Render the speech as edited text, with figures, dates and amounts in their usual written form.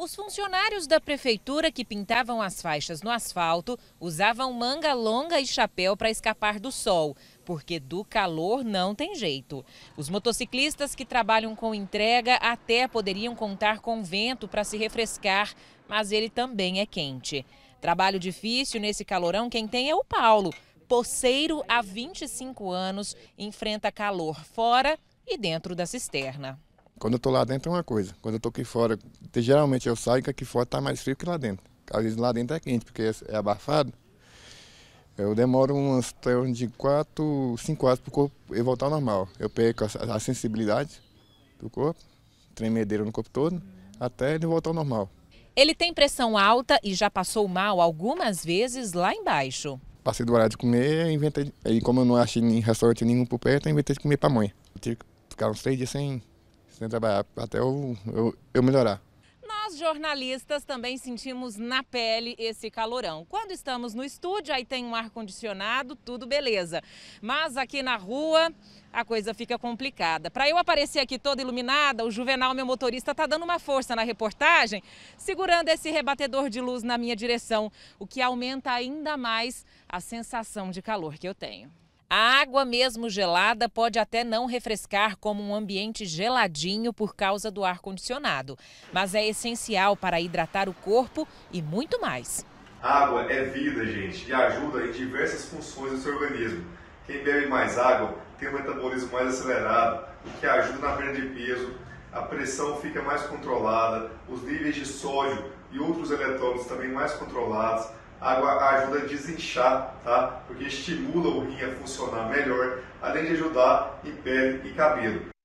Os funcionários da prefeitura que pintavam as faixas no asfalto usavam manga longa e chapéu para escapar do sol, porque do calor não tem jeito. Os motociclistas que trabalham com entrega até poderiam contar com vento para se refrescar, mas ele também é quente. Trabalho difícil nesse calorão quem tem é o Paulo. Poceiro há 25 anos, enfrenta calor fora e dentro da cisterna. Quando eu tô lá dentro é uma coisa, quando eu tô aqui fora, geralmente eu saio que aqui fora tá mais frio que lá dentro. Às vezes lá dentro é quente, porque é abafado. Eu demoro umas de 4, 5 horas pro corpo eu voltar ao normal. Eu perco a sensibilidade do corpo, tremedeira no corpo todo, até ele voltar ao normal. Ele tem pressão alta e já passou mal algumas vezes lá embaixo. Passei do horário de comer, inventei. Aí como eu não achei nem restaurante nenhum por perto, eu inventei de comer pra mãe. Eu tive que ficar uns 3 dias sem trabalhar, até eu melhorar. Nós, jornalistas, também sentimos na pele esse calorão. Quando estamos no estúdio, aí tem um ar-condicionado, tudo beleza. Mas aqui na rua, a coisa fica complicada. Para eu aparecer aqui toda iluminada, o Juvenal, meu motorista, está dando uma força na reportagem, segurando esse rebatedor de luz na minha direção, o que aumenta ainda mais a sensação de calor que eu tenho. A água, mesmo gelada, pode até não refrescar como um ambiente geladinho por causa do ar-condicionado, mas é essencial para hidratar o corpo e muito mais. Água é vida, gente, e ajuda em diversas funções do seu organismo. Quem bebe mais água tem um metabolismo mais acelerado, o que ajuda na perda de peso, a pressão fica mais controlada, os níveis de sódio e outros eletrólitos também mais controlados. A água ajuda a desinchar, tá? Porque estimula o rim a funcionar melhor, além de ajudar em pele e cabelo.